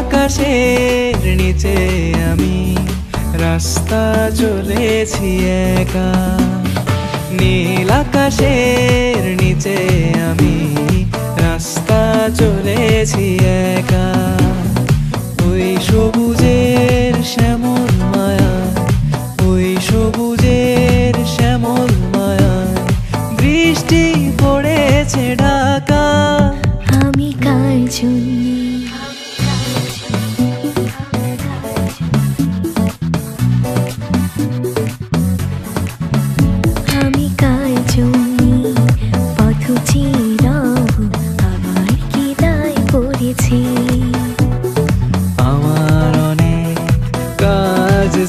আকাশের নিচে আমি রাস্তা চলেছি একা, নীল আকাশের নিচে আমি রাস্তা চলেছি একা। ওই সবুজের শ্যামল মায়া, ওই সবুজের শ্যামল মায়া বৃষ্টি পড়েছে ঢাকা। আমি কার জন্য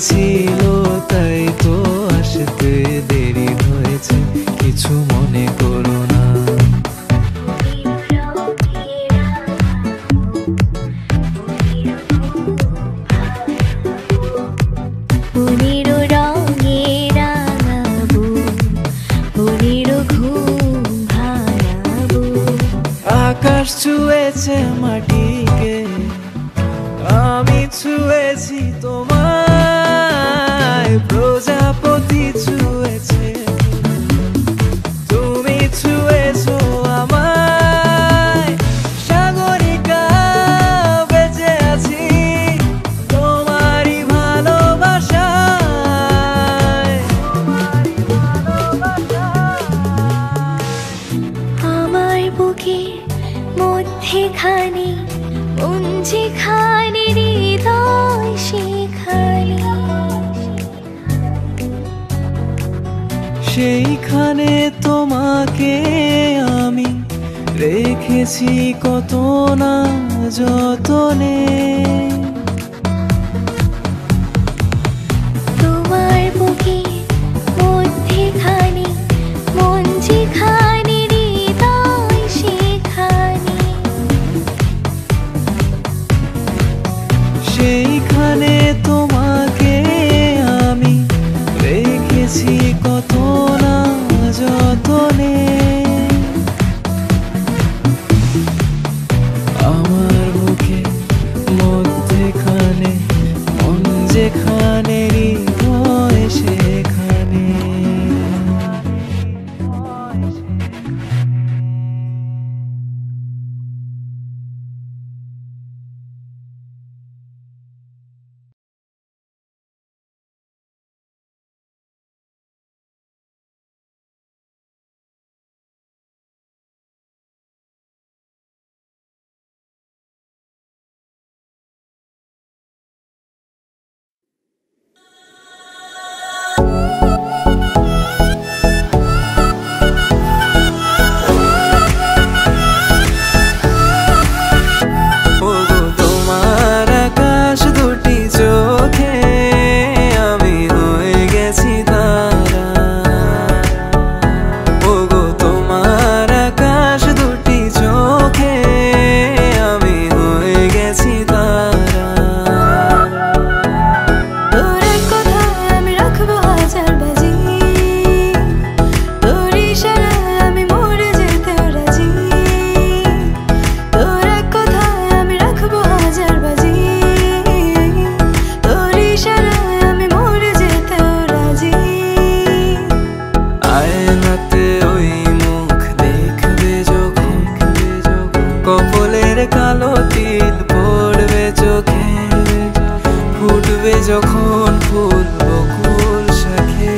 ছিল তাই তো আসতে দেরি হয়েছে, কিছু মনে করো না। আকাশ ছুঁয়েছে মাটিকে, আমি ছুঁয়েছি তোমার। প্রজাপতি ছুঁয়েছে, তুমি ছুঁয়েছো আমায়। সাগরিকা বেঁচে আছি তোমারই ভালোবাসায়। আমার বুকে মধ্যেখানে মুঞ্জিখানে হৃদয় সেখানে, সেইখানে তোমাকে আমি রেখেছি কত না যতনে। তোমার বুকে মধ্যেখানে মঞ্জিখানে হৃদয় সেখানে, সেইখানে তোমাকে আমি রেখেছি কত যতনে। আমার বুকে মধ্যেখানে মন যেখানে হৃদয় সেখানে। যখন ফুল বকুল শাখে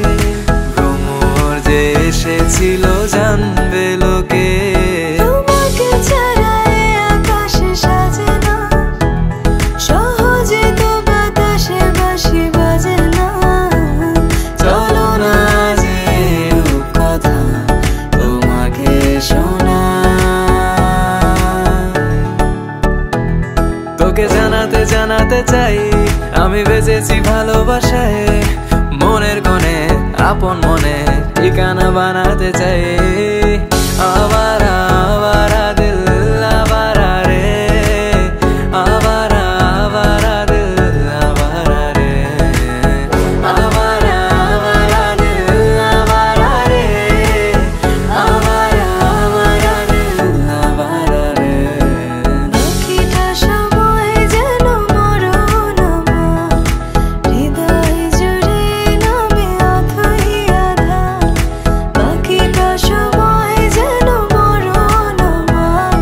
ভ্রমর যে এসেছিল জানবে লোকে। পেয়েছি ভালোবাসায়, মনের কোণে আপন মনে ঠিকানা বানাতে চাই। আবারা আবারা দিল আবারা রে, আবারা আবারা দিল আবারা রে, আবারা আবারা দিল আবারা রে, আবারা আবারা দিল আবারা রে। দুঃখীটা সময় যেন মরণ আমার, হৃদয় জুড়ে নামে অথই আধা। বাকিটা সময় যেন মরণ আমার,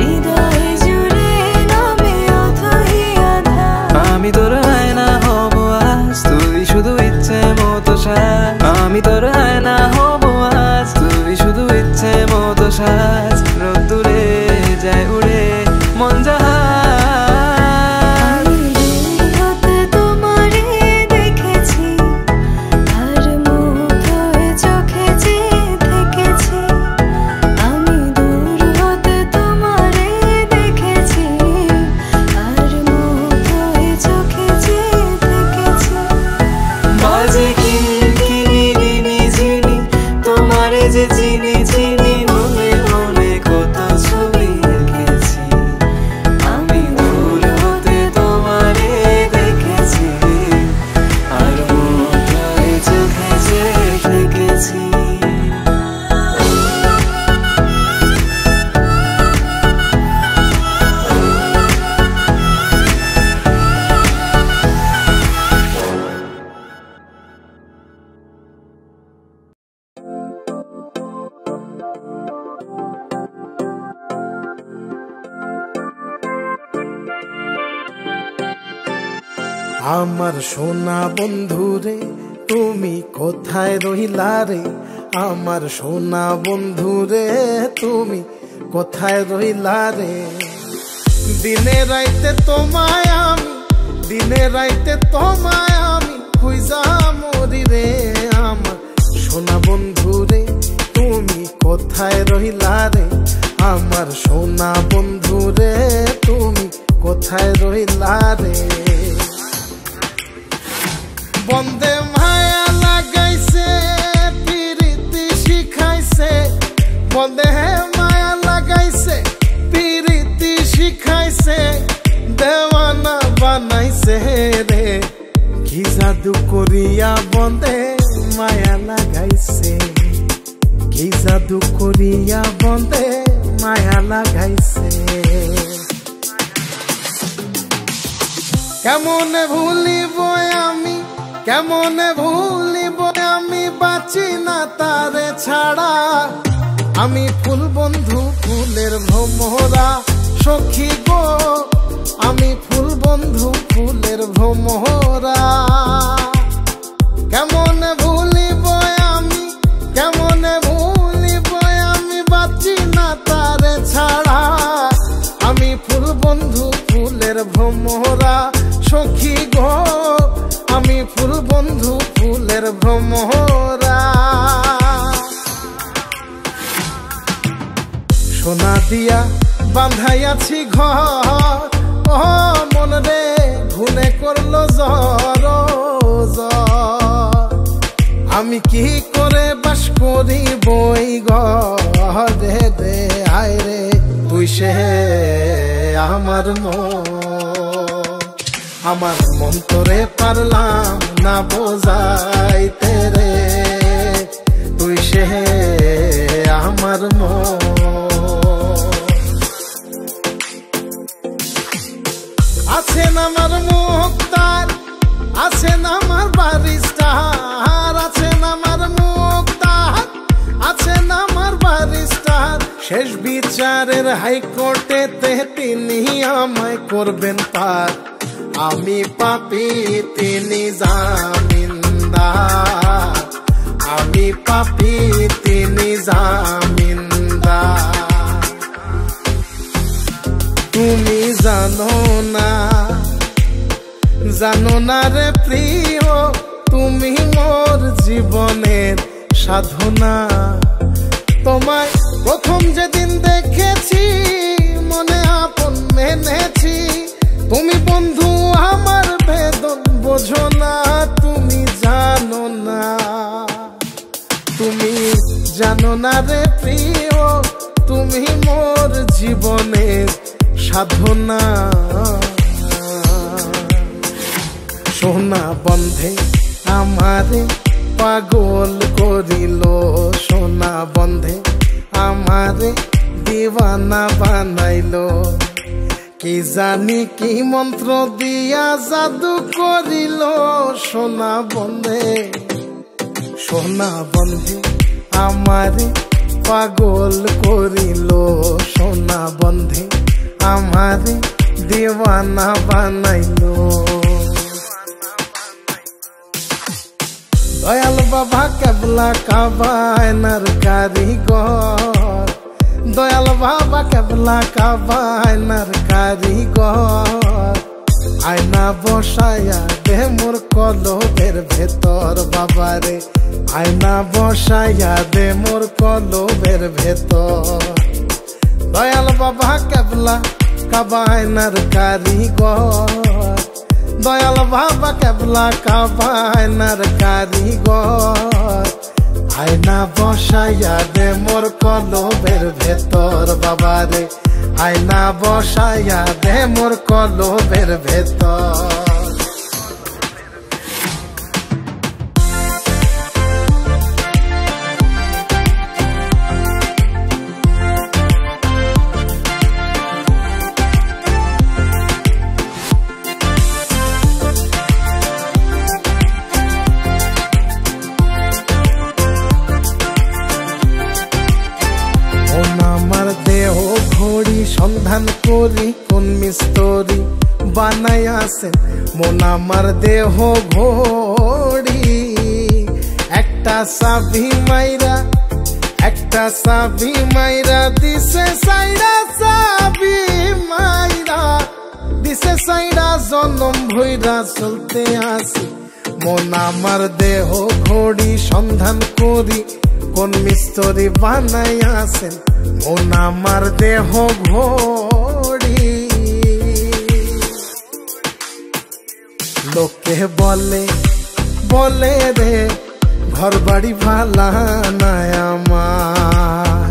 হৃদয় জুড়ে নামে অথই আধা। আমি তোর আয়না হব আজ, তুই শুধু ইচ্ছে মতো সাজ। আমি তোর আয়না হব আজ, তুই শুধু ইচ্ছে মতো সাজ। রোদ্দুরে যায় উড়ে মন জাহাজ, হতে তোমারে দেখেছি, আর মুখ হয়ে চোখে যে দেখেছি। আমি দূর হতে তোমারে দেখেছি, আর মুখ হয়ে চোখে যে দেখেছি। বাজে কিলকিলি ঝিনি তোমারে যে চিনি চিনি, মনে মনে কত ছবি এঁকেছি। আমি দূর হতে তোমারে দেখেছি, আর মুখ হয়ে চোখে যে দেখেছি। আমার সোনা বন্ধুরে তুমি কোথায় রইলা রে, আমার সোনা বন্ধুরে তুমি কোথায় রইলা রে। দিনে রাইতে তোমায় আমি, দিনে রাইতে তোমায় আমি খুঁজা মরি রে। আমার সোনা বন্ধুরে তুমি কোথায় রইলা রে, আমার সোনা বন্ধুরে তুমি কোথায় রইলা রে। বন্দে মায়া লাগাইছে পিরিতি শিখাইছে, বন্দে মায়া লাগাইছে পিরিতি শিখাইছে, দেওয়ানা বানাইছে রে। কি জাদু করিয়া বন্দে মায়া লাগাইছে, কি জাদু করিয়া বন্দে মায়া লাগাইছে। কেমন ভুলিব আমি, কেমন ভুলিব আমি, বাঁচি না তারে ছাড়া। আমি ফুল বন্ধু ফুলের ভ্রমরা সখী গো, আমি ফুল বন্ধু ফুলের ভ্রমরা। কেমন ভুলিব আমি, কেমন ভুলিব আমি, বাঁচি না তারে ছাড়া। আমি ফুল বন্ধু ফুলের ভ্রমরা সখী গো, আমি ফুল বন্ধু ফুলের ভ্রমরা। সোনা দিয়া বাঁধাইয়াছি ঘর, ও মন রে ঘুনে করলো জ্বর জ্বর। আমি কি করে বাস করি বই ঘরে রে, আয় রে তুই সে আমার মন। আমার মন তোরে পারলাম না বোঝাইতে রে, তুই সে আমার মন। আছেন আমার মুক্তার, আছেন আমার বারিস্তার, আছেন আমার মুক্তার, আছেন আমার বারিস্তার। শেষ বিচারের হাইকোর্টেতে তিনি আমায় করবেন পার। আমি পাপী তিনি জামিনদার, আমি পাপী তিনি জামিনদার। তুমি জানো না রে প্রিয়, তুমি মোর জীবনের সাধনা। তোমায় প্রথম যেদিন দেখেছি মনে আপন মেনেছি, তুমি বন্ধু আমার বেদন। বোঝো না, তুমি জানো না, তুমি জানো না রে প্রিয়, তুমি মোর জীবনের সাধনা। সোনা বন্ধে আমারে পাগল করিল, সোনা বন্ধে আমারে দিওয়ানা বানাইল। কি জানি কি মন্ত্র দিয়া জাদু করিল, সোনা বন্ধে, সোনা বন্ধে আমারে পাগল করিল। সোনা বন্ধে আমারে দিওয়ানা বানাইল। দয়াল বাবা কেবলা কাবায়নার কারিগর, দয়াল বাবা কেবলা কাবায়নার কারিগর। আয়না বসায়া দে মোর কলবের ভেতর বাবারে, আয়না বসায়া দে মোর কলবের ভেতর। দয়াল বাবা কেবলা কাবায়নার কারিগর, দয়াল বাবা কেবলা কাবায়নার কারিগর। আয়না বসায়া দে মোর কলবের ভেতর বাবারে, আয়না বসায়া দে মোর কলবের ভেতর। সন্ধান করি কোন মিস্তরি বানাইয়াছে মন আমার দেহ ঘড়ি। একটা চাবি মাইরা, একটা চাবি মাইরা দিছে সাইরা, চাবি মাইরা দিছে সাইরা। জনম ভৈরা চলতে আসি মন আমার দেহ ঘড়ি। সন্ধান করি কোন মিস্তরি বানাইয়াছেন মন আমার দেহ ঘড়ি। লোকে বলে বলে রে ঘর বাড়ি ভালা নাই আমার,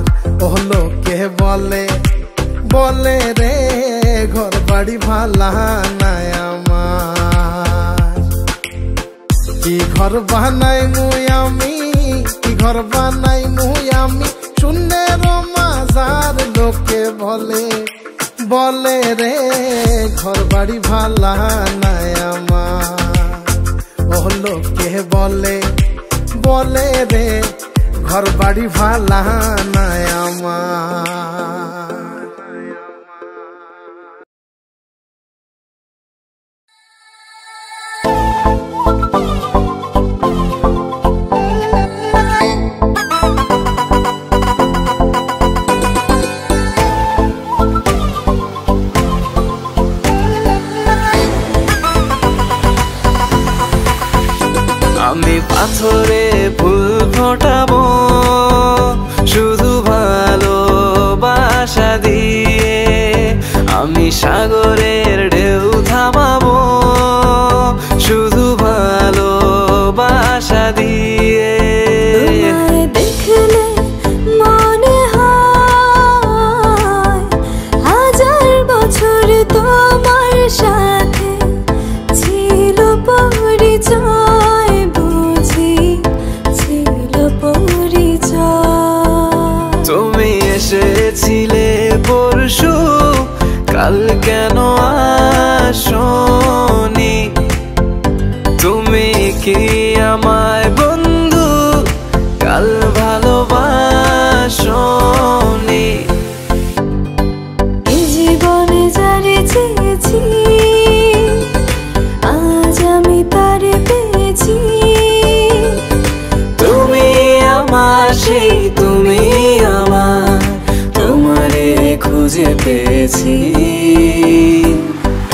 ও লোকে বলে বলে রে ঘর বাড়ি ভালা নাই আমার। কি ঘর বানাই মুই আমি, কি ঘর বানাই মুই আমি, শূন্যের মাজার। লোকে বলে বলে রে ঘর বাড়ি ভালা নাই আমার, ও লোকে বলে বলে রে ঘর বাড়ি ভালা নাই আমার। আমি পাথরে ফুল ফোটাবো শুধু ভালোবাসা দিয়ে, আমি সাগরের ঢেউ থামাবো শুধু ভালোবাসা দিয়ে। দেখলে মনে হয় হাজার বছর তোমার সাথে ছিল পরিচয়, ছিলে পরশু কাল কেন আসনি তুমি? কি আমায় বন্ধু কাল ভালোবাসনি? এই জীবনে যারে চেয়েছি আজ আমি তারে পেয়েছি, তুমি আমার সেই তুমি আমার, খুঁজে পেয়েছি।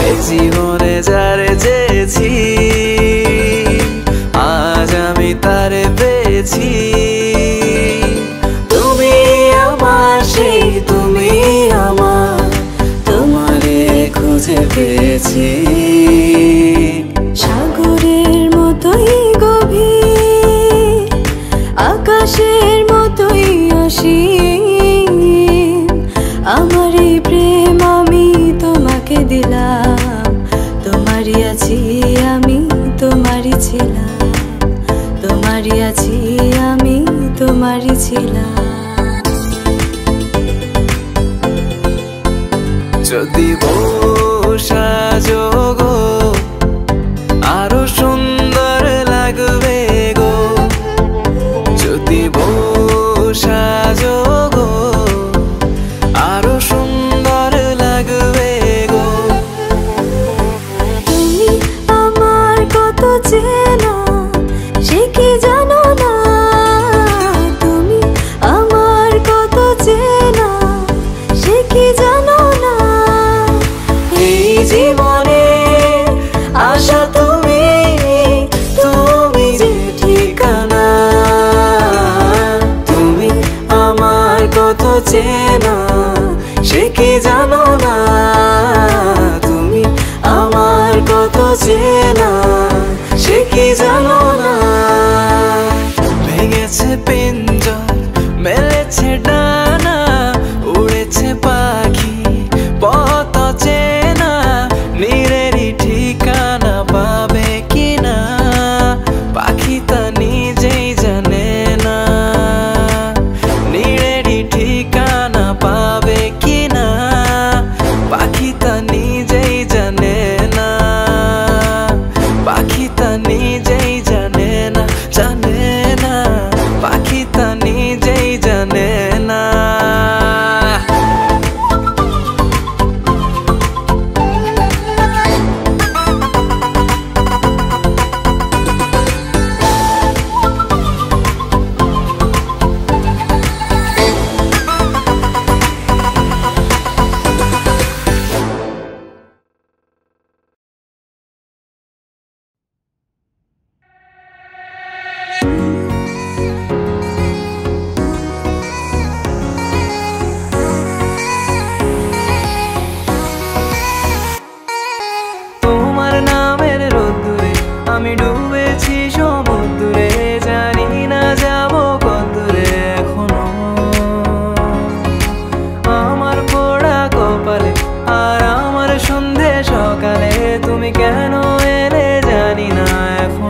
এই জীবনে যারে চেয়েছি ছিলাম তোমারই আছি, আমি তোমারই ছিলাম। যদি সাজো আরো সুন্দর লাগবে গো, যদি সাজো আরো সুন্দর লাগবে গো। তুমি আমার কত চেনা সে কি জানো না, তুমি আমার কত চেনা সে কি জানো না। এই জীবনে আশা তুমি, তুমি যে ঠিকানা, তুমি আমার কত চেনা সে কি জানো না, তুমি আমার কত চেনা সে কি জানো না। ভেঙেছে পিঞ্জর মেলেছে ডানা, উড়েছে পাখি পথ চেনা, নীরেরই ঠিকানা পাবে কিনা পাখি তা নিজেই জানে না, নীরেরই ঠিকানা পাবে কিনা পাখি তা নিজেই জানে না, পাখি তা নিজেই জানে না, জানে না পাখি তা নিজেই জানে না। আমি ডুবেছি সমুদ্রে, জানি না যাবো কতদূরে এখনো, আমার পোড়া কপালে আর আমার সন্ধে সকালে তুমি কেন এলে জানি না এখনো।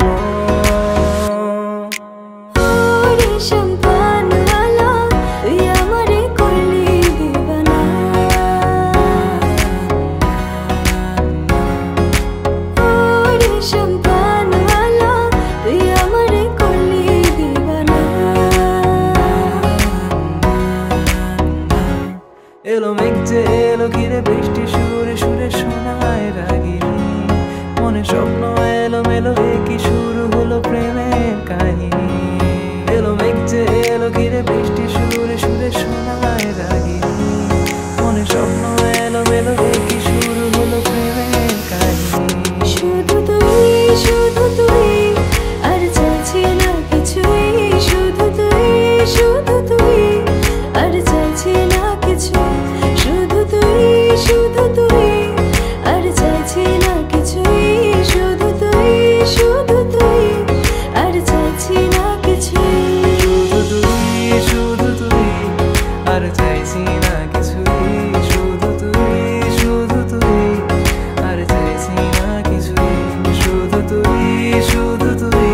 এলো মেঘ যে এলো ঘিরে বৃষ্টি সুরে সুরে শোনায় রাগিনী মনে স্বপ্ন এলো মেলো, একই শুরু হলো প্রেমের কাহিনী। এলো মেঘ যে এলো ঘিরে বৃষ্টি সুরে সুরে শোনায় রাগিনী মনে স্বপ্ন এলো মেলো, একই শুরু হলো প্রেমের কাহিনী। শুধু তুই, শুধু তুই আর চাইছি না কিছুই, শুধু তুই, শুধু তুই আর চাইছি না কিছু, শুধু তুই, শুধু তুই আর চাইছি না কিছুই, শুধু তুই, শুধু তুই আর চাইছি না কিছুই, শুধু তুই, শুধু তুই আর চাইছি না কিছুই, শুধু তুই, শুধু তুই আর চাইছি না কিছুই, শুধু তুই, শুধু তুই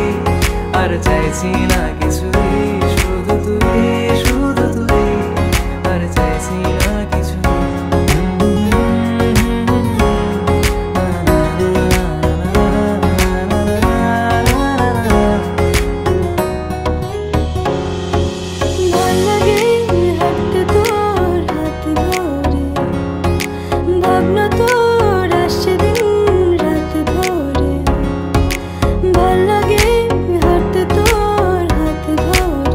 আর চাইছি না কিছুই, শুধু তুই, শুধু তুই আর চাইছি না কিছু। ভাল লাগে হাঁটতে তোর হাত ধরে,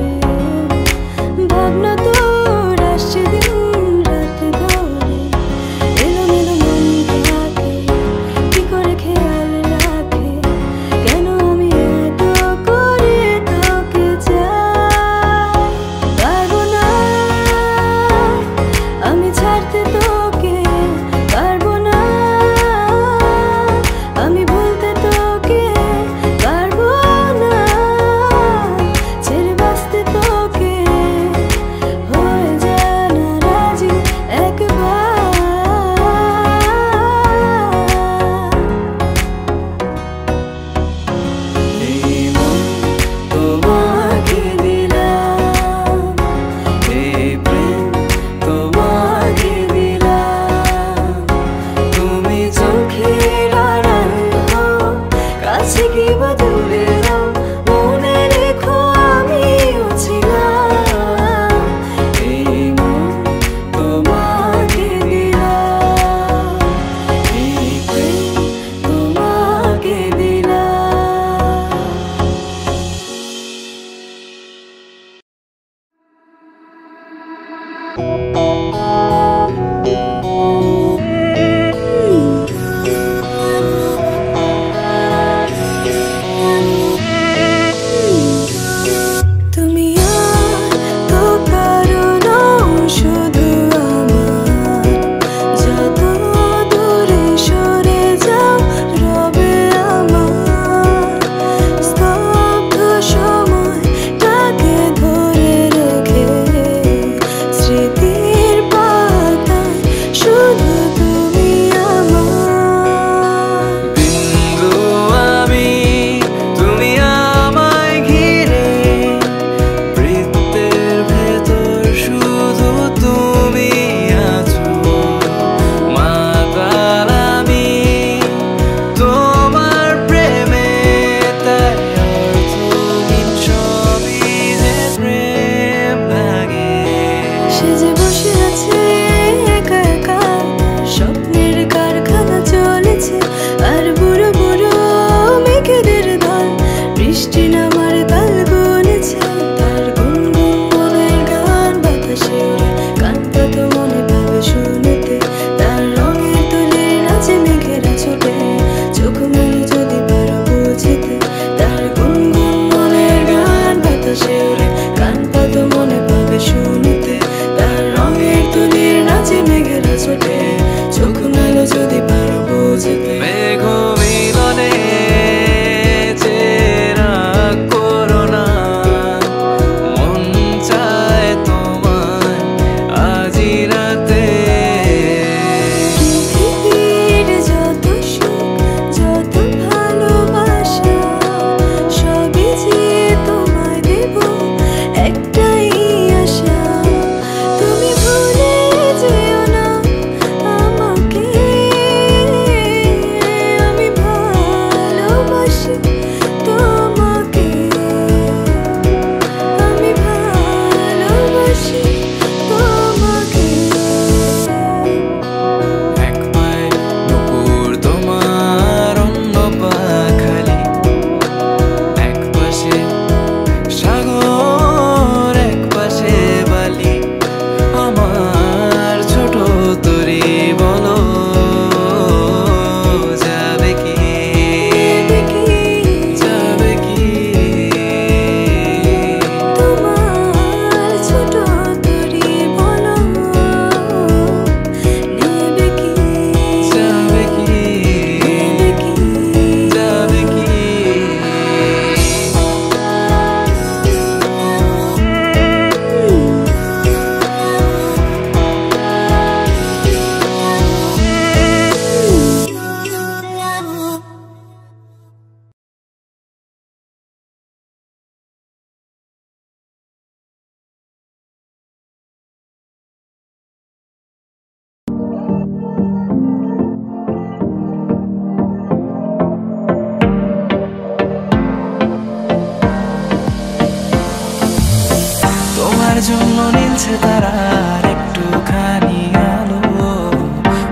জন্য নীলছে তারার একটুখানি আলো,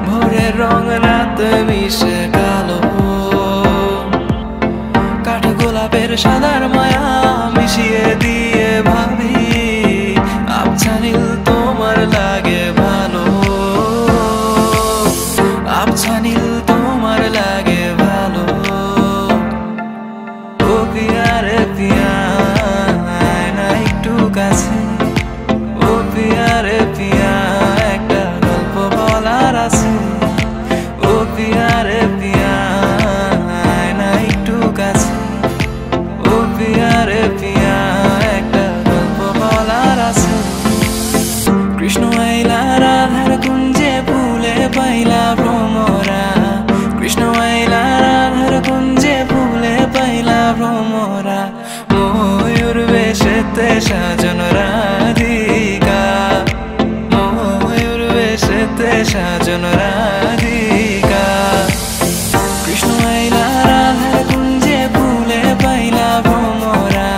ভোরের রং রাতে মিশে কালো, কাঠ গোলাপের সাদার মায়া মিশিয়ে দিয়ে ভাবি আবছা নীল তোমার লাগে ভালো, আবছা নীল তোমার লাগে ভালো। ও পিয়া রে পিয়া কাছে, ও পিয়া রে পিয়া একটা গল্প বলার আছে, ও পিয়া রে পিয়া না একটু কাছে, ও পিয়া রে পিয়া একটা গল্প বলার আছে। কৃষ্ণ আইলা রাধার কুঞ্জে ফুলে পাইলা ভ্রমরা, কৃষ্ণ আইলা রাধার কুঞ্জে ফুলে পাইলা ভ্রমরা, ময়ূর বেশেতে সাজন রাধিকা, ময়ূর বেশেতে সাজন রাধিকা। কৃষ্ণ আইলা রাধার কুঞ্জে ফুলে পাইলা ভ্রমরা,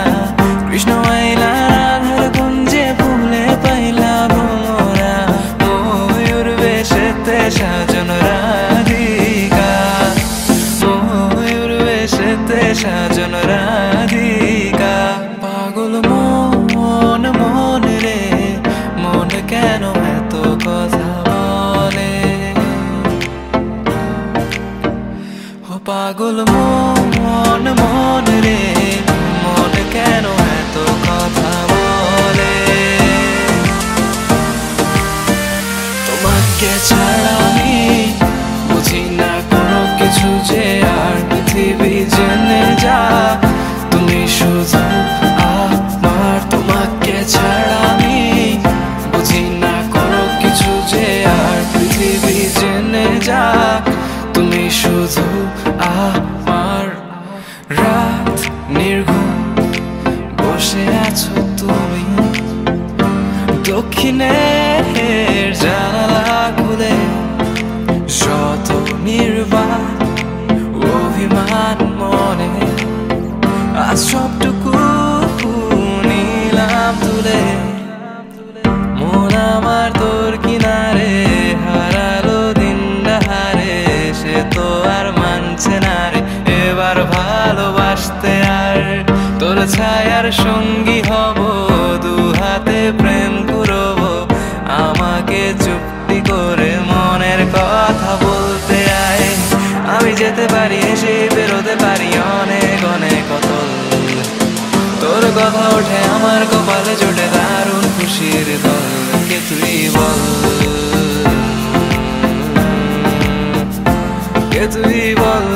কৃষ্ণ আইলা রাধার কুঞ্জে ফুলে পাইলা ভ্রমরা, ময়ূর বেশেতে সাজন রাধিকা, ময়ূর বেশেতে সাজন রাধিকা। পাগল মন মন রে মন কেন এত কথা বলে, ও পাগল মন মন রে মন কেন এত কথা বলে, তোমাকে ছাড়া আমি বুঝি না কোনো কিছু যে আর পৃথিবী জেনে যা, তুমি শুধু আমার, তোমাকে ছাড়া আমি বুঝি না কোনো কিছু যে আর পৃথিবী জেনে যা, তুমি শুধু আমার। রাত নির্ঘুম বসে আছো তুমি দক্ষিণের জানালা খুলে, শত নির্বাক অভিমান মনে আজ সবটুকু নিলাম তুলে, মন আমার তোর কিনারে হারালো দিন হারে, সে তো আর মানছে না রে এবার ভালোবাসতে, আর তোর ছায়ার সঙ্গী হব দু হাতে প্রেম করব, আমাকে চুপটি করে মনের কথা বলতে আয়, আমি যেতে পারি এসে বেরোতে পারি অনেক অনেক অতল, তোর কথা ওঠে আমার কপালে জোটে দারুণ খুশির দল, কে তুই বল, কে তুই বল,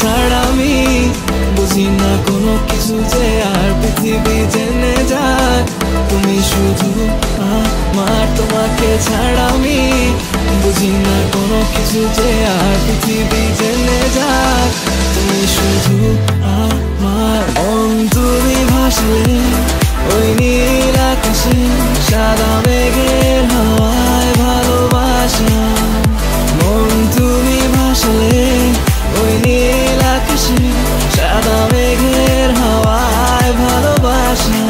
ছাড়া আমি বুঝি না কোনো কিছু যে আর পৃথিবী জেনে যায় তুমি শুধু আমার তোমাকে ছাড়া আমি বুঝি না কোনো কিছু যে আর পৃথিবী জেনে যায় তুমি শুধু আমার অন্তরে ভাসে ওই নীল আকাশে সাদা মেঘের হাওয়ায় ভালোবাসা মন তুমি ভাসলে ওই নীল আকাশে সাদা মেঘের হাওয়ায় ভালোবাসা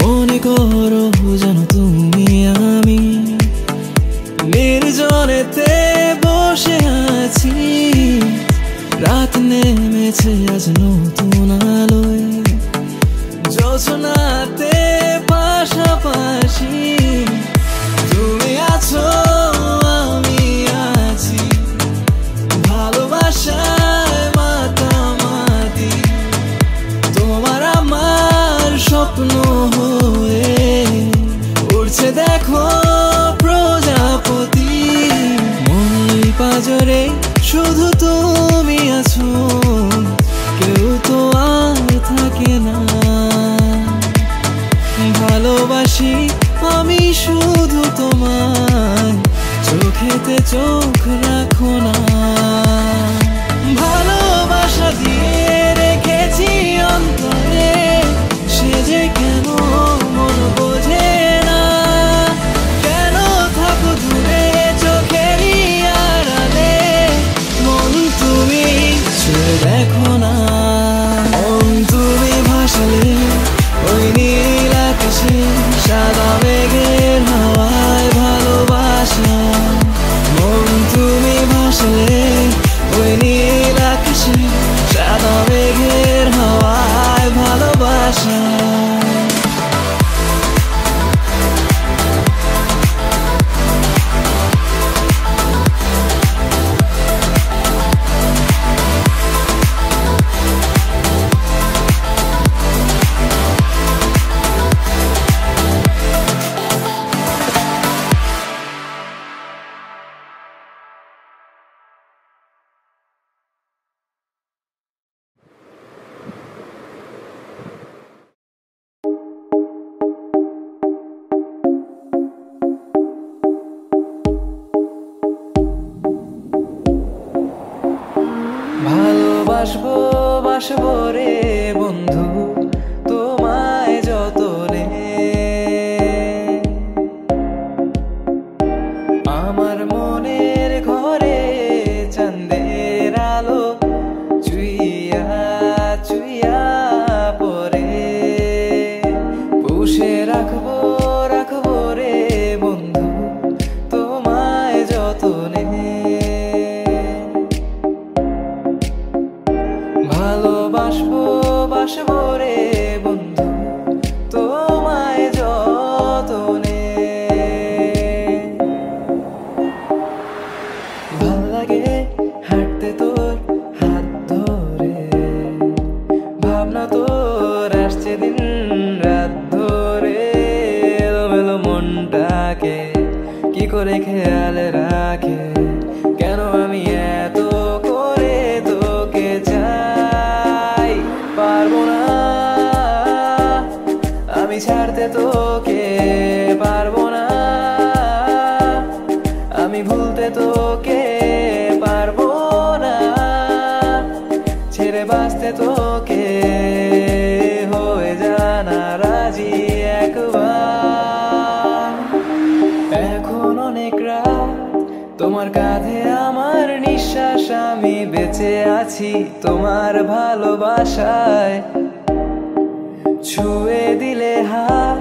মনে করো জানো তুমি আমি নির্জনেতে বসে আছি রাত নেমেছে আজ নতুন আলোয় জোছনাতে পাশাপাশি তুমি আছো আমি আছি ভালোবাসায় মাতামাতি তোমার আমার স্বপ্ন হয়ে উড়ছে দেখো প্রজাপতি মন পাজরে শুধু তুমি আছো কেউ তো আর থাকে না ভালোবাসি আমি শুধু তোমায় চোখেতে চোখ রাখো না ভালোবাসা দিয়ে রেখেছি অন্তরে সে যে কেন মন বোঝে না কেন থাকো দূরে চোখেরই আড়ালে মন তুমি ছুঁয়ে দেখো না মন তুমি ভাসলে ওই নীল আকাশে সাদা মেঘের হাওয়ায় ভালোবাসা মন তুমি ভাসলে ওই নীল আকাশে সাদা মেঘের হাওয়ায় ভালোবাসা বাসবো রে বন্ধু তোমায় যতনে আমার মনের ঘরে চাঁদের আলো চুইয়া চুইয়া পরে পুষে রাখবো রাখবো রে বন্ধু তোমায় যতনে বাসবো রে বন্ধু তোমায় যতনে ভাল লাগে হাঁটতে তোর হাত ধরে ভাবনা তোর আসছে দিন রাত ধরে এলোমেলো মনটাকে কি করে খেয়াল রাখে কেন আমি এত করে তোকে ছাড়তে তোকে পারবো না আমি ভুলতে তোকে পারবো না ছেড়ে বাঁচতে তোকে হয়ে জানা রাজি একবার এখন অনেক রাত তোমার কাঁধে আমার নিঃশ্বাস আমি বেঁচে আছি তোমার ভালোবাসায় ছুঁয়ে দিলে হাত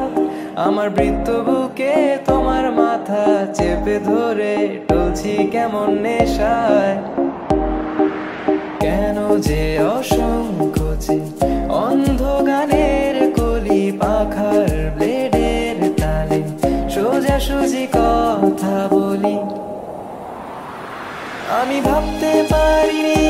আমার বৃত্ত বুকে তোমার মাথা চেপে ধরে টলছি কেমন নেশায় কেন যে অসংখ্য অন্ধ গানের কলি পাখার ব্লেডের তালে সোজাসুজি কথা বলি আমি ভাবতে পারিনি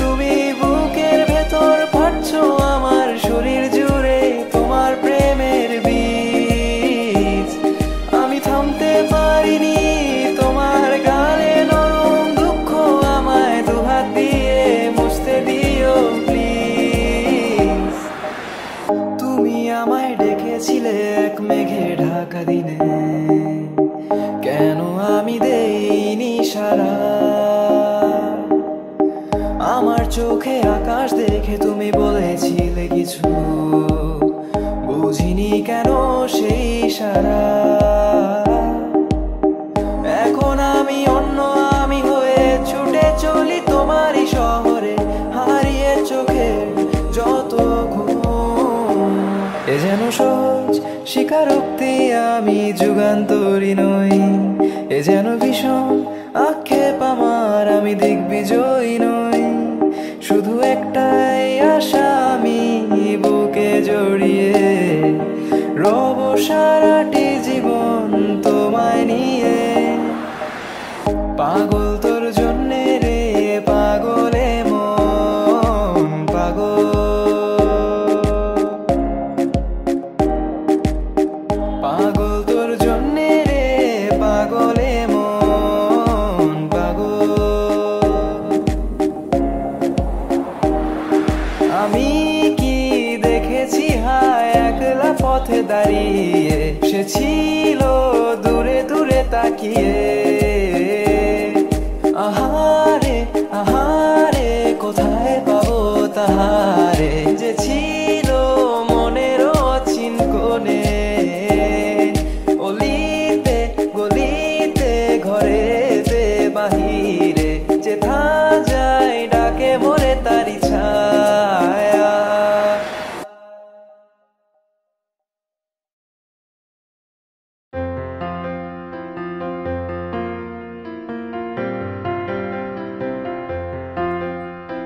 তুমি বুকের ভেতর ফাটছো আমার শরীর জুড়ে তোমার প্রেমের বীজ আমি থামতে পারিনি তোমার গালে নরম কেন আমি দেইনি সারা, আমার চোখে আকাশ দেখে তুমি বলেছিলে কিছু, বুঝিনি কেন সেই সারা। এখন আমি অন্য আমি হয়ে ছুটে চলি তোমারই শহরে, হারিয়ে চোখে যত ঘুম। এ যেন সহজ স্বীকারোক্তি, আমি যুগান্তরী নই। এ যেন ভীষণ আক্ষেপ আমার, আমি দিগ্বিজয়ী নই। শুধু একটাই আশা, আমি বুকে জড়িয়ে রব সারাটি জীবন তোমায় নিয়ে। পাগল তোর জন্যে রে, পাগলে মন পাগল, পাগল তোর জন্যে রে, পাগলে মন পাগল। আমি কি দেখেছি হায় একলা পথে দাঁড়িয়ে, সে ছিল দূরে দূরে তাকিয়ে। আহারে আহারে কোথায় পাবো তাহারে, যে ছিল মনের অচিন কোণে। অলিতে গলিতে ঘরেতে বাহিরে, যেথা যায় ডাকে মোরে তারি ছায়া।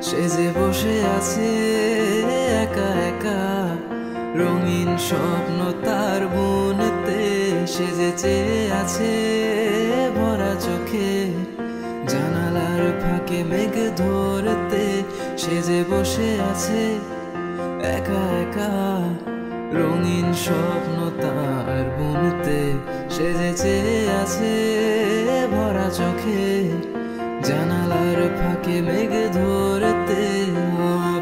সে যে বসে আছে একা একা, রঙিন স্বপ্ন তার বুনতে। সে যে চেয়ে আছে ভরা চোখে, জানালার ফাঁকে মেঘ ধরতে। সে যে বসে আছে একা একা, রঙিন স্বপ্ন তার বুনতে। সে যে চেয়ে আছে ভরা চোখে, জানালার ফাঁকে মেঘ ধরতে।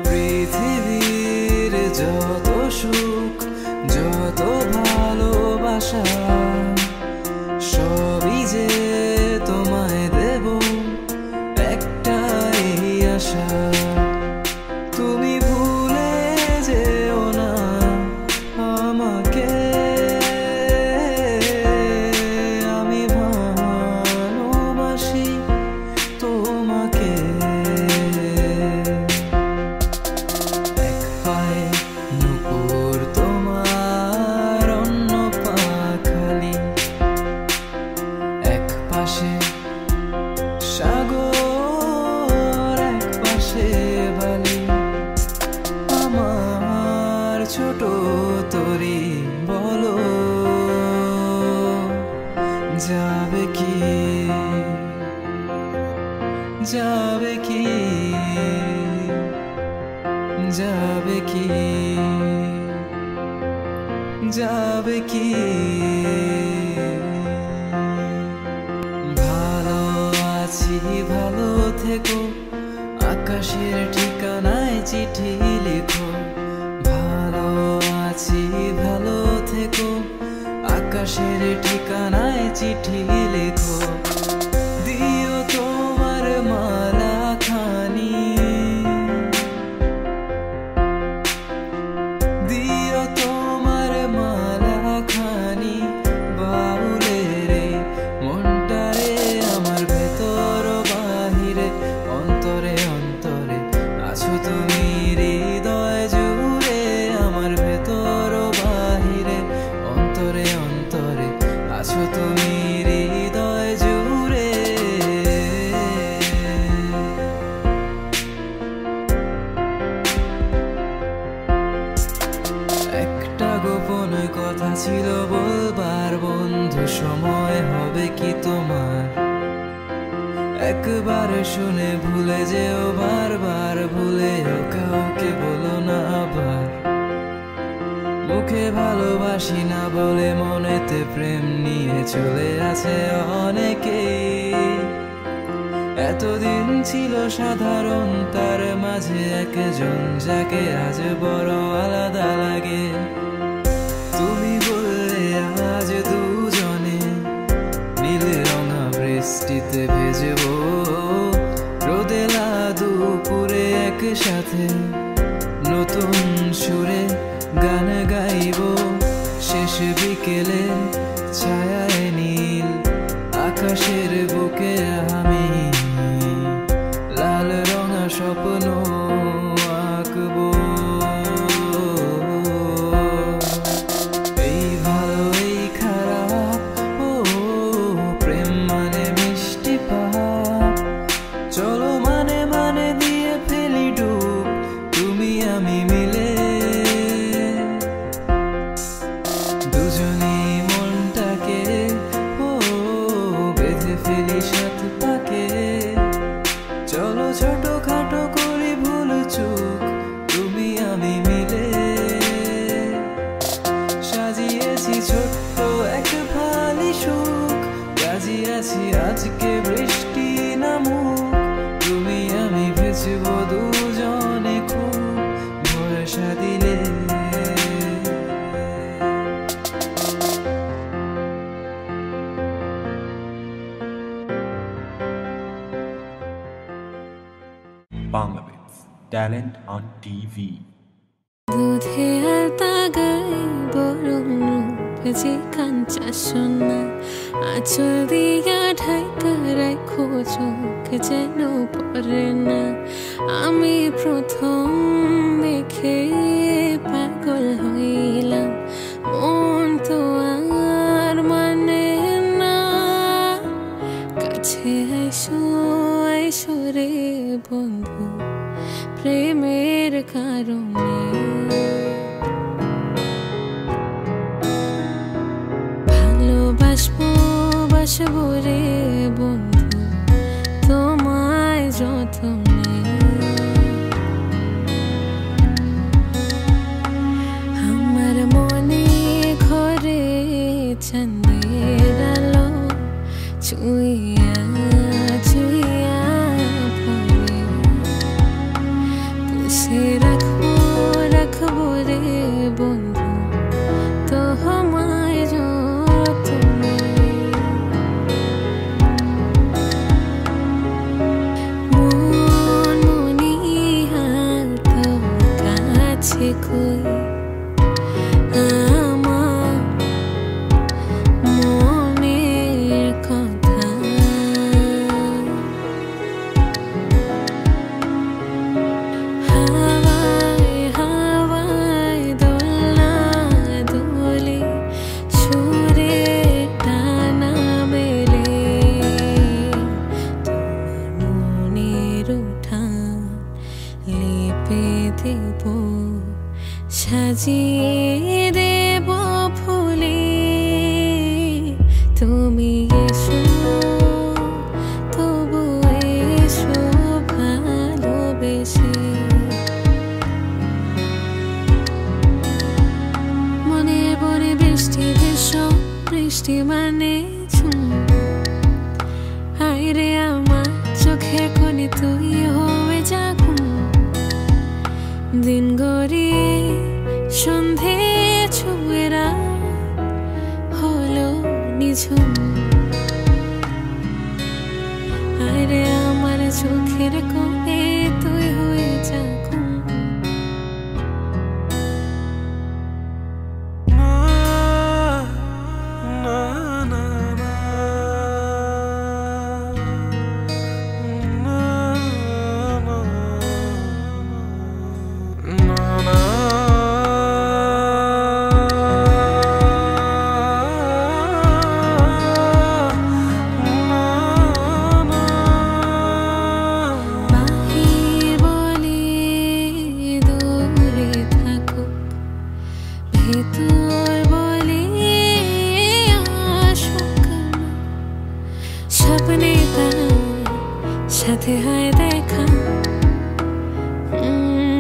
পৃথিবীর যত সুখ যত ভালোবাসা, সবই যে তোমায় দেব একটাই আশা। তুমি ভুলে যেও না আমাকে, আমি ভালোবাসি তোমাকে। এক পায়ে নুপুর তোমার, অন্য পা খালি। এক পাশে সাগর, এক পাশে বালি। আমার ছোট তরি বলো যাবে কি, যাবে কি, যাবে কি, যাবে কি। ভালো আছি ভালো থেকো, আকাশের ঠিকানায় চিঠি লেখো। ভালো আছি ভালো থেকো, আকাশের ঠিকানায় চিঠি লেখো। কথা ছিল বলবার বন্ধু, সময় হবে কি তোমার? একবার শুনে ভুলে যেও, বারবার ভুলেও কাউকে বলো না আবার। মুখে ভালোবাসি না বলে মনেতে প্রেম নিয়ে চলে আছে অনেকে। এতদিন ছিল সাধারণ, তার মাঝে একজন যাকে আজ বড় আলাদা লাগে। তুমি বললে আজ দুজন ভিজবো রোদেলা দুপুরে একসাথে, নতুন সুরে গান গাইবো শেষ বিকেলে ছায়ায় নীল আকাশের বুকে আমি লাল রঙা স্বপ্ন আঁকবো। এই ভালো এই খারাপ, ও প্রেম মানে মিষ্টি পাপ, চলো মানে মানে দিয়ে ফেলি ডুব তুমি আমি মিলে, দুজনেই মনটাকে ও বেঁধে ফেলি সাথে তাকে, চলো ছোট খাটো করি ভুল চুপ তুমি আমি মিলে। সাজিয়েছি ছোট্ট এক ফালি সুখ, সাজিয়েছি আজকে বৃষ্টি নামুক, তুমি আমি ভেজবো দুজনে খুব ভরসা দিলে। Bangladesh Talent on TV। দুধে আলতা গায়ে বরণ রূপে যে কাঞ্চা সোনা, আঁচল দিয়া ঢাকা রাখো চোখ যেন পড়ে না, আমি প্রথম দেখে পাগল হইলাম, মন তো আর মানে না, কাছে আইসো আইসো রে বন্ধু প্রেমের কারণে। ভালোবাসবো বাসবো রে বন্ধু তোমায় যতনে, আমার মনে ঘরে চাঁদের আলো ছুঁয়া ছুঁয়া সে রাখবো রাখবো রে বন্ধু তোমায় যতনে। মন মনি হাত কাছে কই আমার মনের কথা, সাজিয়ে দেব ফুলে তুমি এসো তবু এসো ভালোবেসে। মনের বনে বৃষ্টি ভেসো, বৃষ্টি মানে ঝুম, আইরে আমার চোখের কোণে তুই হয়ে যা ঘুম, দিন গড়িয়ে সন্ধে ছুঁয়েরা হলো নিঝুম, আরে আমার চোখের কোণে তুই হয়ে যা ঘুম। সাথে হয় দেখা,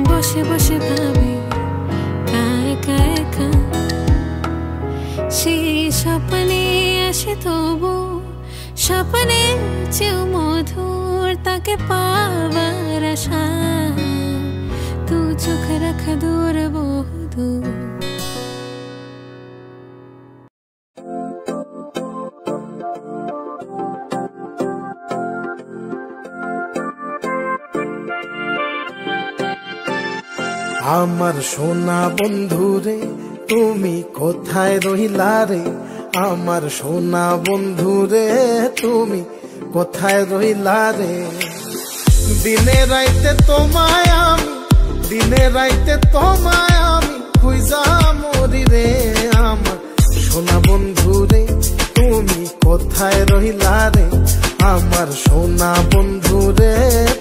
বসে বসে ভাবি একা একা, সেই স্বপ্নে আসে তবু স্বপ্নে যে মধুর তাকে পাওয়ার আশা, তু চোখ রাখা দূর বহু দূর। আমার সোনা বন্ধুরে তুমি কোথায় রহিলা রে, আমার সোনা বন্ধুরে তুমি কোথায় রহিলা রে। দিনে রাইতে তোমায় আমি, দিনে রাইতে তোমায় আমি খুঁজা মরি রে। আমার সোনা বন্ধুরে তুমি কোথায় রহিলা রে, আমার সোনা বন্ধুরে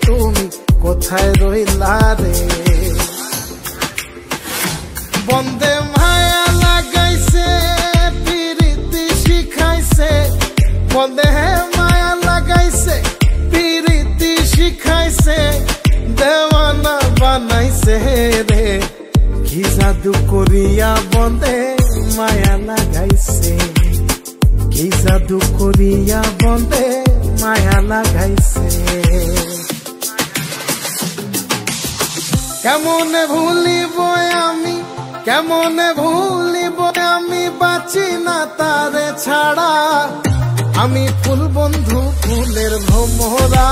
তুমি কোথায় রহিলা রে। বন্দে মায়া লাগাইছে পিরিতি শিখাইছে, বন্দে মায়া লাগাইছে পিরিতি শিখাইছে, দেওয়ানা বানাইছে রে। কি জাদু করিয়া বন্দে মায়া লাগাইছে, কি জাদু করিয়া বন্দে মায়া লাগাইছে। কেমনে ভুলিব আমি, কেমনে ভুলিব আমি, বাঁচি না তারে ছাড়া। আমি ফুল বন্ধু ফুলের ভ্রমরা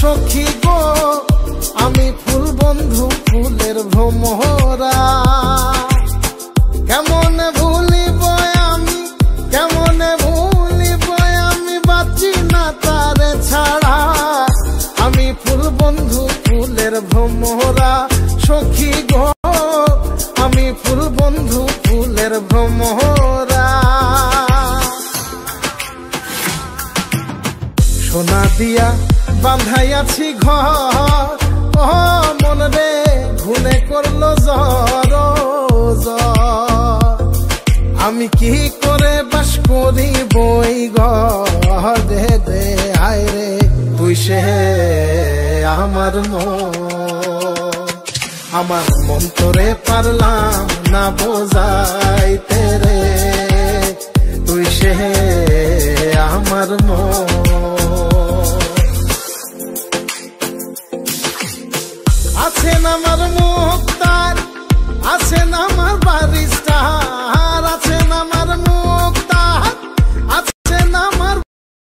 সখী গো, আমি ফুল বন্ধু ফুলের ভ্রমরা। কেমনে ভুলিব আমি, কেমনে ভুলিব আমি, বাঁচি না তারে ছাড়া। আমি ফুল বন্ধু ফুলের ভ্রমরা সখী গো, আমি ফুল বন্ধু ফুলের ভ্রমরা। সোনা দিয়া বাঁধাই আছি ঘর, ও মন রে ঘুনে করলো জ্বর জ্বর। আমি কি করে বাস করি বই ঘর রে, আয় রে তুই সে আমার মন। আমার মন তোরে পারলাম না বোঝাইতে রে, তুই সে আমার মন। আছেন আমার মুক্তার, আছেন আমার বারিস্তার, আছেন আমার মুক্তার, আছেন আমার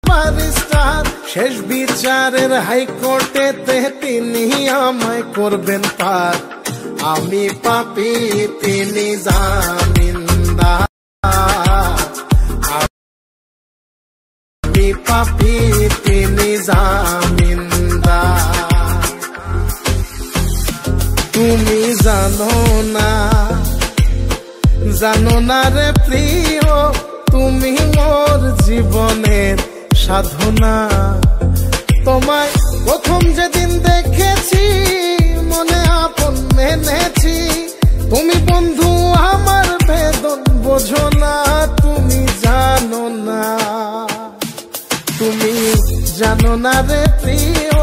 বারিস্তার। শেষ বিচারের হাইকোর্টেতে তিনি আমায় করবেন পার। আমি পাপি তিনি জামিনদার, আমি পাপি তিনি জামিনদার। তুমি জানো না রে প্রিয়, তুমি মোর জীবনের সাধনা। তোমায় প্রথম যেদিন দেখেছি মনে আপন মেনেছি, তুমি বন্ধু আমার বেদন বোঝো না। তুমি জানো না, তুমি জানো না রে প্রিয়,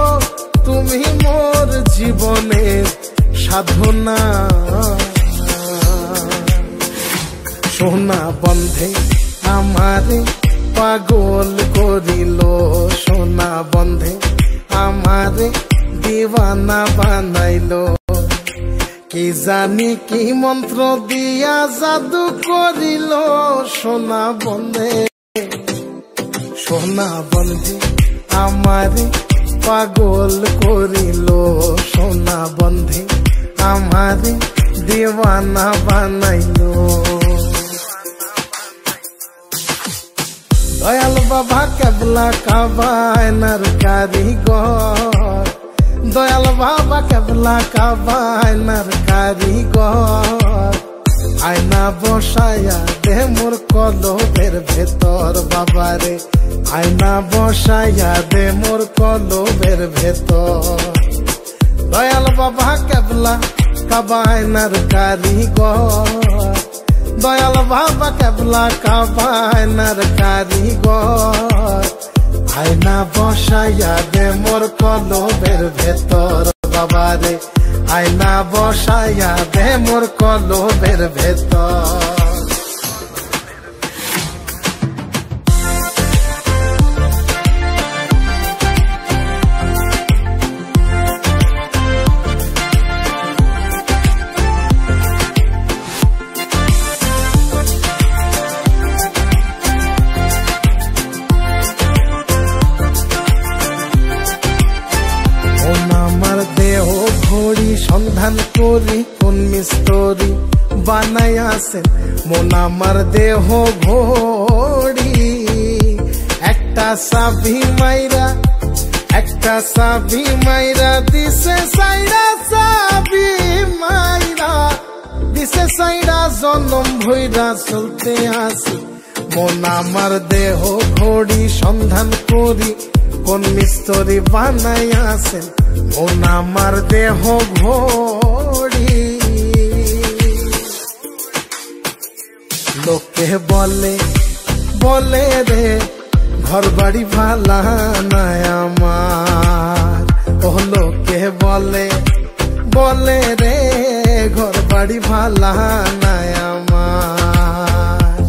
তুমি মোর জীবনের সাধনা। সোনা বন্ধে আমারে পাগল করিল, সোনা বন্ধে আমারে দিওয়ানা বানাইল। কি জানি কি মন্ত্র দিয়া জাদু করিল সোনা বন্ধে, সোনা বন্ধে আমারে পাগল করিল। সোনা বন্ধে আমারে দিওয়ানা বানাইল। দয়াল বাবা কেবলা কাবায়নার কারিগর, দয়াল বাবা কেবলা কাবায়নার কারিগর। আয়না বসায়া দে মোর কলবের ভেতর বাবারে, আয়না বসায়া দে মোর কলবের ভেতর। দয়াল বাবা কেবলা কাবায়নার কারিগর, দয়াল বাবা কেবলা কাবায়নার কারিগর। আয়না বসায়া দে মোর কলবের ভেতর বাবারে, আয়না বসায়া দে মোর কলবের ভেতর। সন্ধান করি কোন মিস नया से मोना मर दे हो घोड़ी एक्टा सा भी मायरा दिसे साइडा सा भी मायरा दिसे साइडा जन्म भैरा चलते आसी मोना मर दे हो घोड़ी सन्धान करी कोन मिस्त्री बनाय आसेन मोना मर दे हो घोड़ी लोके बोले बोले रे घर बाड़ी भाला नया मार ओ लोके बोले बोले रे घर बाड़ी भाला नया मार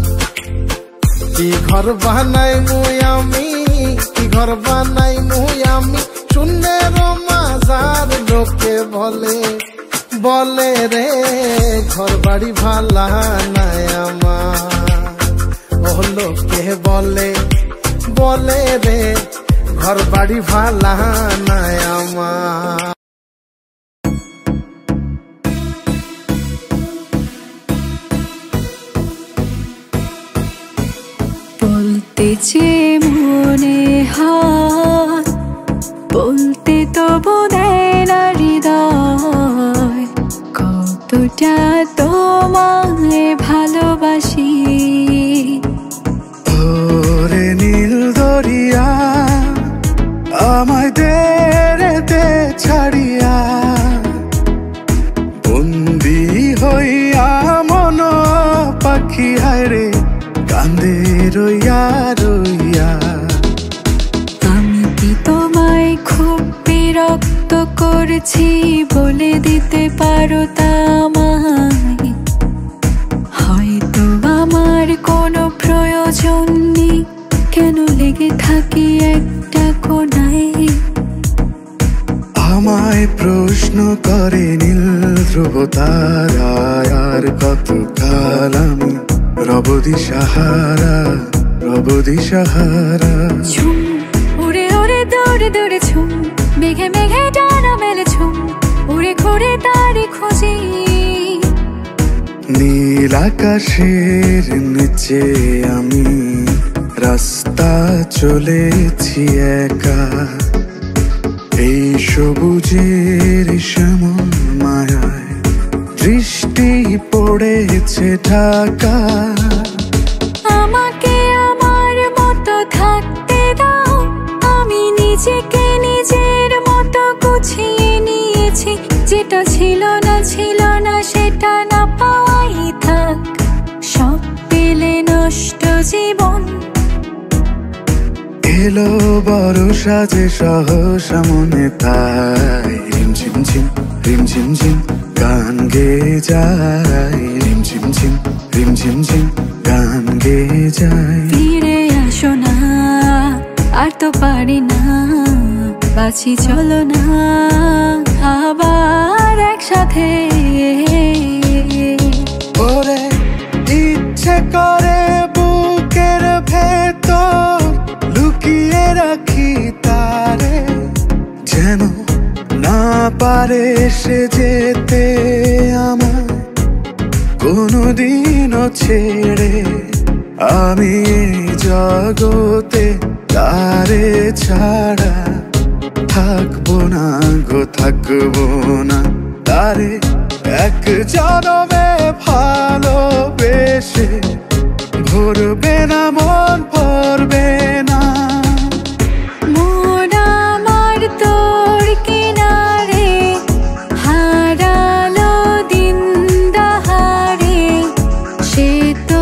की घर बनाय मुयामी घर बनाई मुयामी सुनने रो मजार लोके बोले बोले रे घर बाड़ी भाला नया माँ ओ लोके बोले बोले रे घर बाड़ी भाला नया माँ मने हाथ बोलते तबु हृदय कतटा तोमारे भालोबासी तोरे नील दरिया आमाय देरेते छाड़िया बंदी हइया मन पाखी हाय रे कांदे रोया रोया आमी की तोमाय खूब बिरक्त करछी बोले दीते पारो तामाय होयतो आमार कोनो प्रयोजन नेई केनो लेगे थाकी एकटा कोनाय आमाय प्रश्न करे नील ध्रुव तारा यार कतकाल आमी रबदी सहारा झुम उड़े उड़े दौड़े दौड़े झुम मेघे मेघे डाना मेले झुम उड़े घुरे तारे खोजी नील आकाशेर नीचे आमी रास्ता चलेছি একা এই সবুজের শ্যামল মায়ায় दृष्टि पड़েছে ঢাকা আমাকে আমার মতো থাকতে দাও আমি নিজেকে নিজের মতো গুছিয়ে নিয়েছি যেটা ছিল না সেটা না পাওয়াই থাক সব পেলে নষ্ট জীবন এলো বর্ষা যে সহস মনে তাই রিমঝিম ঝিম রিমঝিম ঝিম গান গেয়ে যায় রিমঝিম ঝিম রিমঝিম ঝিম গান গেয়ে যায় ফিরে আসো না আর তো পারি না বাঁচি চলো না আবার একসাথে ওরে ইচ্ছে করে বুকের ভেতর লুকিয়ে রাখি তারে যেন না পারে সে যেতে আমার কোনোদিনও ছেড়ে আমি জগতে তারে ছাড়া থাকবো না গো থাকবো না তারে এক জনমে ভালোবেসে ভরবে না মন ভরবে না মন আমার তোর কিনারে হারালো দিন দাহারে সে তো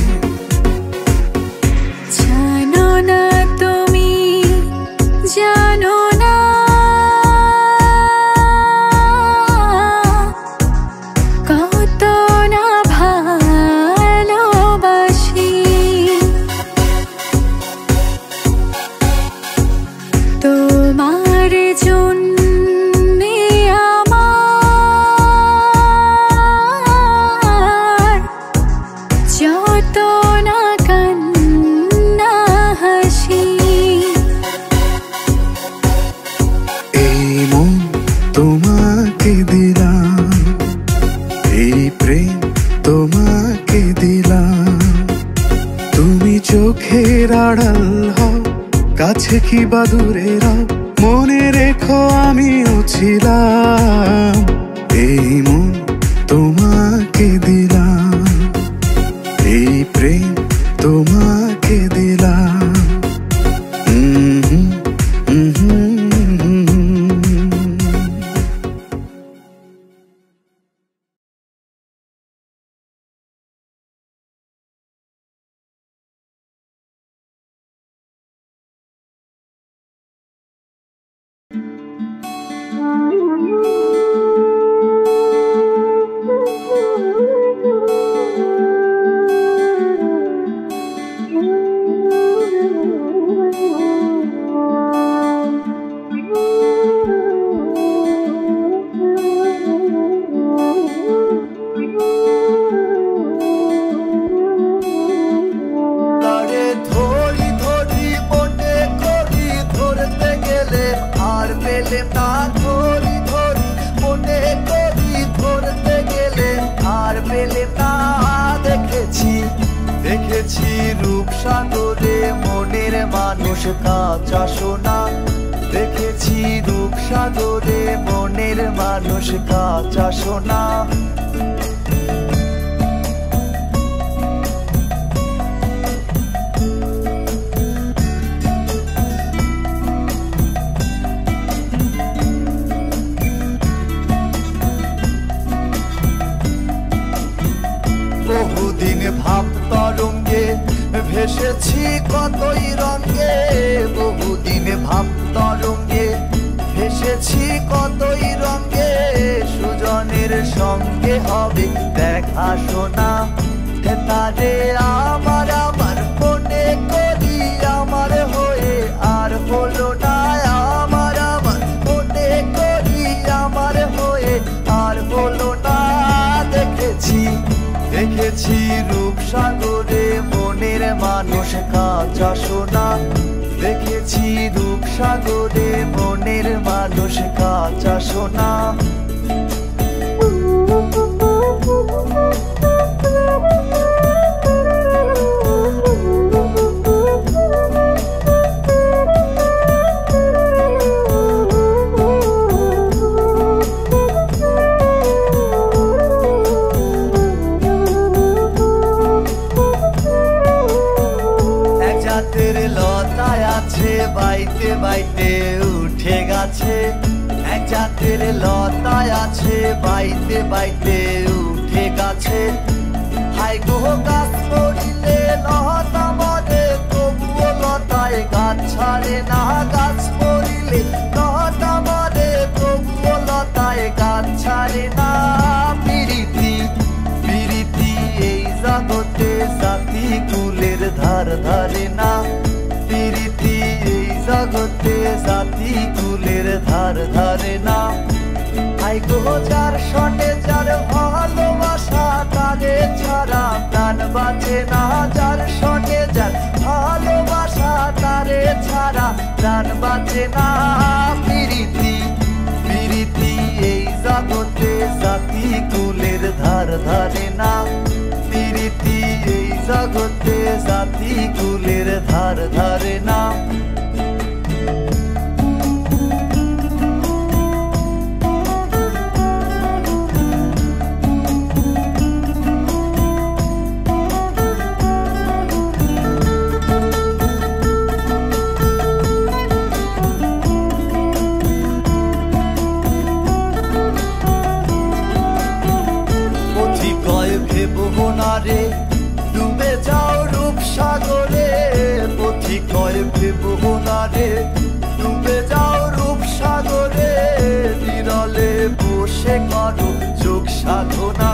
দূরেরা মনে রেখো আমিও ছিলাম, এই মন তোমাকে দিলাম, এই প্রেম তোমাকে দিলাম। বহুদিন ভাব তরঙ্গে ভেসেছি কতই রঙে, বহুদিন ভাব তরঙ্গে ভেসেছি কতই রঙে, সুজনের সঙ্গে হবে দেখা শোনা, তারে আমার আমার মনে করি আমার হয়ে আর হলো না, আমার আমার মনে করি আমার হয়ে আর হলো না। দেখেছি দেখেছি রূপসাগরে মনের মানুষ কাঁচা সোনা, দেখেছি রূপসাগরে মনের মানুষ কাঁচা সোনা। বাইতে বাইতে উঠে গেছে এক জাতের লতায় আছে, বাইতে বাইতে উঠে গেছে, হাই গো গাছ পড়িলে লতা মরে তবুও লতায় গাছ ছাড়ে না, গাছ পড়িলে লতা মরে তবুও লতায় গাছ ছাড়ে না। পিরিতি পিরিতি এই জগতে জাতি কুলের ধার ধারে না, পিরিতি এই জগতে জাতি কুলের ধার ধারে না। আই গো যার সনে যার ভালোবাসা তারে ছাড়া প্রাণ বাঁচে না, যার সনে যার ভালোবাসা তারে ছাড়া প্রাণ বাঁচে না। পিরিতি পিরিতি এই জগতে জাতি কুলের ধার ধারে না, পিরিতি এই জগতে জাতি কুলের ধার ধারে না। রে ডুবে যাও রূপসাগরে, পথিকয় ভেবো না রে ডুবে যাও রূপসাগরে, নিরলে বসে করো যোগ সাধনা,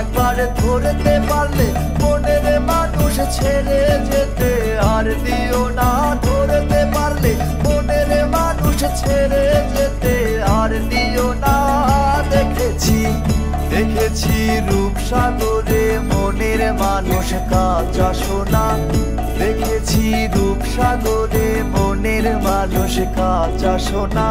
একবার ধরতে পারলে মনের মানুষ ছেড়ে যেতে আর দিও না, ধরতে পারলে মনের মানুষ ছেড়ে যেতে আর দিও না। দেখেছি দেখেছি রূপসাগরে মনের মানুষ কাঁচা সোনা, দেখেছি রূপসাগরে মনের মানুষ কাঁচা সোনা।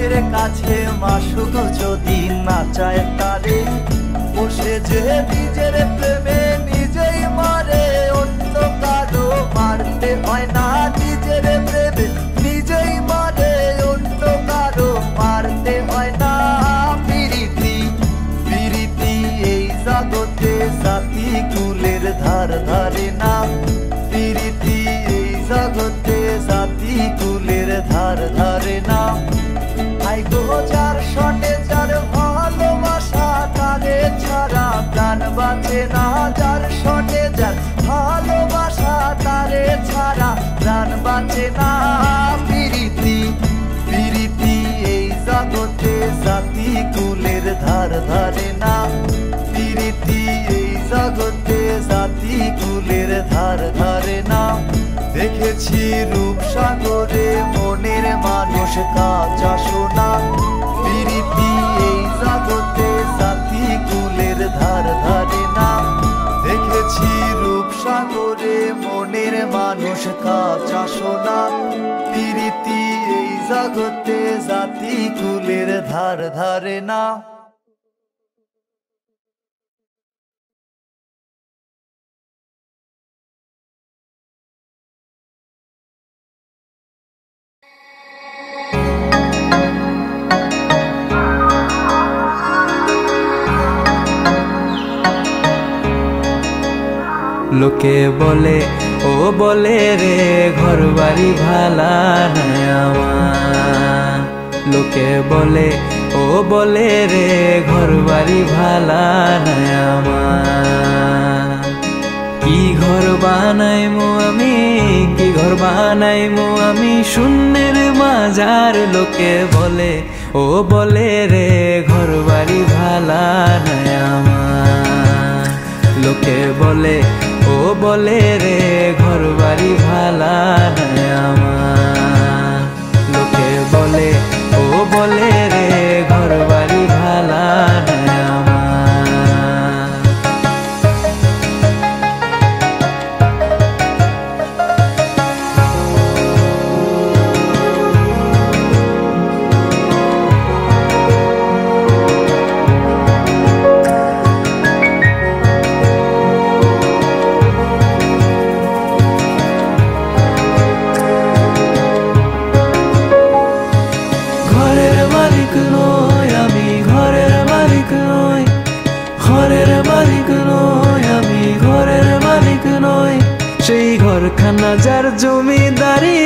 মুখের কাছে মাসুক যদি না চায় তারে, ও সে যে নিজের প্রেমে নিজেই মারে, অন্য কারো মারতে হয় না। নিজের প্রেমে নিজেই মারে, অন্য কারো মারতে হয় না। পিরিতি পিরিতি এই জগতে সাথী কুলের ধার ধারে না। পিরিতি এই জগতে সাথী কুলের ধার ধারে না। যার শটে যার ভালোবাসা তারে ছাড়া প্রাণ বাঁচে না। যার শটে যার ভালোবাসা তারে ছাড়া প্রাণ বাঁচে না। পিরিতি পিরিতি এই জগতে জাতি কুলের ধার ধারে না। পিরিতি এই জগতে জাতি কুলের ধার ধারে না। দেখেছি রূপ সাগরে মনের মানুষ কাঁচা সোনা। পিরিতি এই জগতে সাথী কুলের ধার ধারে না। দেখেছি রূপ সাগরে মনের মানুষ কাঁচা সোনা। পিরিতি এই জগতে সাথী কুলের ধার ধারে না। লোকে বলে ও বলে রে ঘর বাড়ি ভালা নাই আমার। লোকে বলে ও বলে রে ঘর বাড়ি ভালা নাই আমার। কি ঘর বানাইমু আমি, কি ঘর বানাইমু আমি শূন্যের মাজার। লোকে বলে ও বলে রে ঘর বাড়ি ভালা নাই আমার। লোকে বলে ও বলে রে ঘর বাড়ি ভালা নাই আমার। লোকে বলে ও বলে রে ঘর বাড়ি ভালা নাই আমার। ঘরখানা যার জমিদারি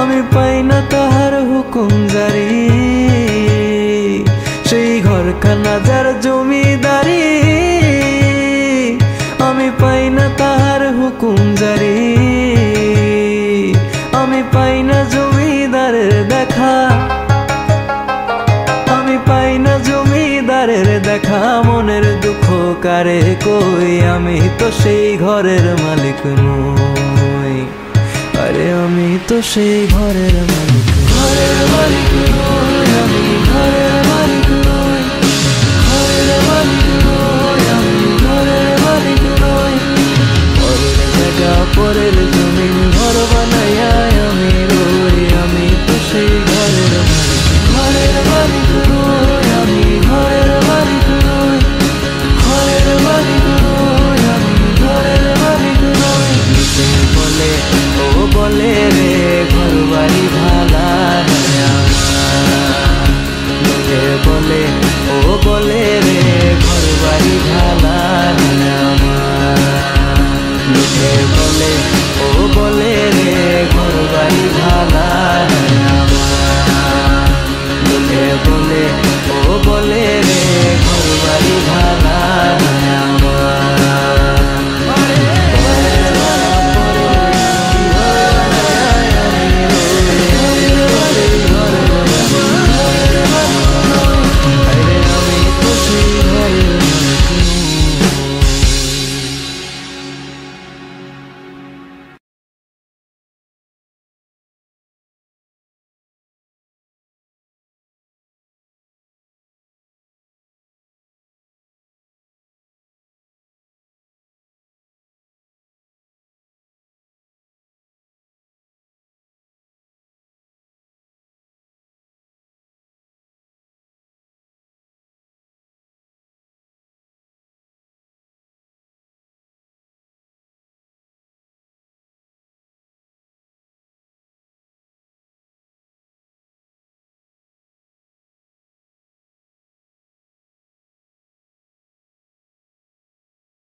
আমি পাই না তাহার হুকুম জারি। সেই ঘরখানা যার জমিদারি আমি পাই না তাহার হুকুম জারি। আমি পাই না জমিদারের দেখা, আমি পাই না জমিদারের দেখা। মনের দুঃখ কারে কই, আমি তো সেই ঘরের মালিক নই। আরে আমি তো সেই ঘরের মালিক, ঘরের মালিক নই আমি, ঘরের মালিক নই, ঘরের মালিক নই আমি, ঘরের মালিক নই। পরের জায়গা পরের জমিন ঘর